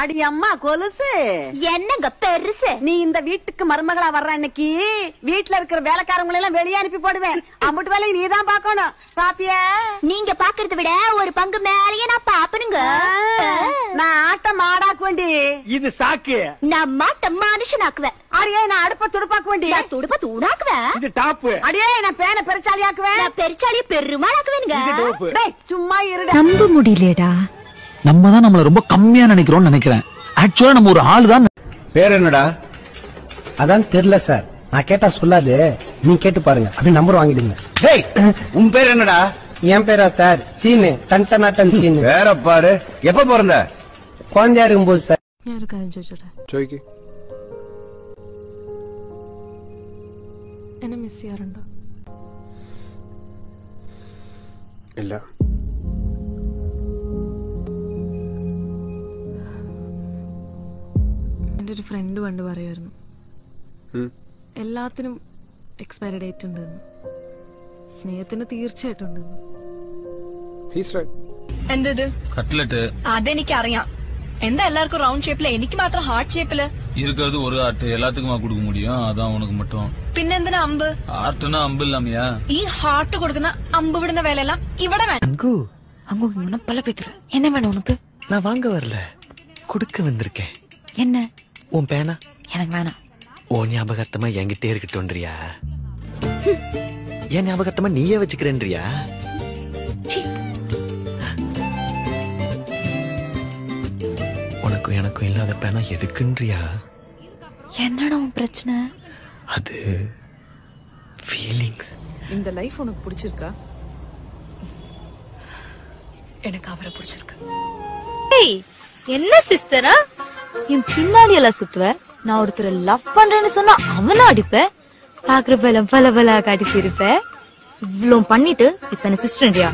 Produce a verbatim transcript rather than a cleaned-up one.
அடி அம்மா கொலுசு என்னங்க பெருசு. நீ இந்த வீட்டுக்கு மருமகளா வர்ற அன்னைக்கு வீட்டுல இருக்கிற வேலைக்காரங்களை எல்லாம் வெளியே அனுப்பி போடுவேன். அம்புட்டு வேலையை நீதான் பாக்கணும். பாப்பியா நீங்க பாக்குறத விட ஒரு பங்கு மேலேயே நான் பாப்பனுங்க. நான் ஆட்டம் ஆடாக்க வேண்டி இது சாக்கு. நான் மாட்டம் மனுஷனாக்குவேன். அடியே நான் அடுப்ப துடுப்பாக்க வேண்டி துடுப்ப தூடாக்குவேன். இது டாப்பு. அடியே நான் பேனை பெருச்சாலியாக்குவேன். நான் பெருச்சாலிய பெருமாளாக்குவேனுங்க. இது டோப்பு. டேய் சும்மா இருடா. நம்ப முடியலடா. நம்ம தான் நம்மள ரொம்ப கம்மியா நினைக்கிறோம்னு நினைக்கிறேன். ஆக்சுவலா நம்ம ஒரு ஆளு தான். பேர் என்னடா? அதான் தெரியல சார். நான் கேட்டா சொல்லாது. நீ கேட்டு பாருங்க. அப்படி நம்பர் வாங்கிடுங்க. டேய் உன் பேர் என்னடா? என் பேரா சார்? சீனு டன் டன் டன் சீனு. வேற பாரு. எப்ப பிறந்த? குழந்தையா இருக்கும்போது சார். ஜோய்க்கு என்ன மிஸ் யாருண்டா? இல்ல ഒരു ഫ്രണ്ട് കണ്ടു പറയായിരുന്നു എല്ലാത്തിനും എക്സ്പയറി ഡേറ്റ് ഉണ്ടെന്ന്. സ്നേഹത്തിന് തീർച്ചയായിട്ടും ഉണ്ടെന്ന്. He's right. എന്തത്? കട്ട്ലറ്റ്. അതെനിക്ക് അറിയാം. എന്താ എല്ലാവർക്കും റൗണ്ട് ഷേപ്പില് എനിക്ക് മാത്രം ഹാർട്ട് ഷേപ്പില് ഇരിക്കുന്നത്? ഒരു ഹാർട്ട് എല്ലാവർക്കും കൊടുക്കാൻ முடியும். അതാ ഉനക്ക് മൊത്തം. പിന്നെന്തിനാ അമ്പ്? ഹാർട്ടിന് അമ്പില്ലമ്മയാ. ഈ ഹാർട്ട് കൊടുക്കുന്ന അമ്പ് വിടുന്ന വേലയെല്ലാം ഇവിടെ വേണം. അങ്ങു അങ്ങു ഇങ്ങന പല പേത്ര. എന്നെ വേണം ഉനക്ക്? ഞാൻ വാങ്ങ വരല. കൊടുക്ക വന്നിരിക്കേ. എന്നെ உன் பேனா எனக்கு வேணாம். ஓ ஞாபகத்தமா என்கிட்டே இருக்கட்டும்ன்றியா? என் ஞாபகத்தமா நீயே வச்சுக்கிறேன்றியா? உனக்கும் எனக்கும் இல்லாத பேனா எதுக்குன்றியா? என்னடா உன் பிரச்சனை? அது ஃபீலிங்ஸ். இந்த லைஃப் உனக்கு பிடிச்சிருக்கா? எனக்கு அவரை பிடிச்சிருக்கு. என்ன சிஸ்டரா என் பின்னாடி எல்லாம் சுத்துவ? நான் ஒருத்தர் லவ் பண்றேன்னு சொன்னா அவனா அடிப்பேன். பாக்குறப்ப எல்லாம் பல பல காட்டி சிரிப்ப. இவ்வளவு பண்ணிட்டு இப்ப என்ன சிஸ்டர்யா?